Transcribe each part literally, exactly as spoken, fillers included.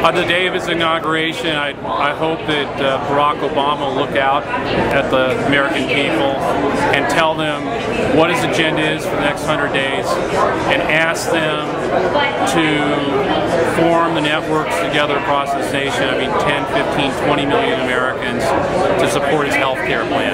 On the day of his inauguration, I, I hope that uh, Barack Obama will look out at the American people and tell them what his agenda is for the next hundred days and ask them to form the networks together across this nation, I mean ten, fifteen, twenty million Americans, to support his health care plan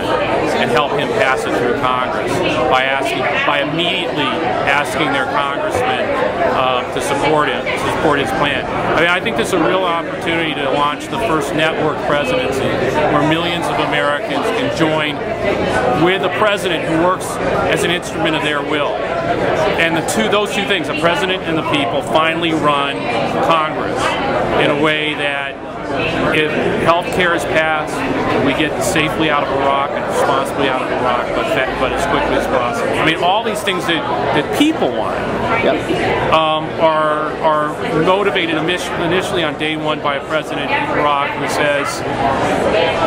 and help him pass it through Congress by, asking, by immediately asking their congressmen uh, to support it, to support his plan. I mean, I think this is a real opportunity to launch the first network presidency where millions of Americans can join with a president who works as an instrument of their will. And the two, those two things, the president and the people, finally run Congress in a way that if health care is passed, we get safely out of Iraq and responsibly out of Iraq, but, that, but as quickly as possible. I mean, all these things that, that people want yep. um, are, are motivated initially on day one by a president in Iraq who says,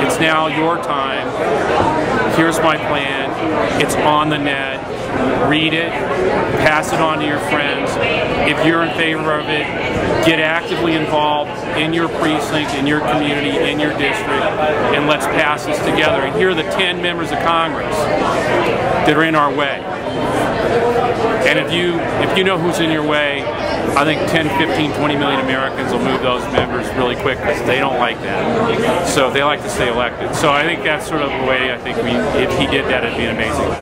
it's now your time, here's my plan, it's on the net, read it, pass it on to your friends. If you're in favor of it, get actively involved in your precinct, in your community, in your district, and let's pass this together. And here are the ten members of Congress that are in our way. And if you, if you know who's in your way, I think ten, fifteen, twenty million Americans will move those members really quick because they don't like that. So they like to stay elected. So I think that's sort of the way I think we, if he did that, it'd be amazing.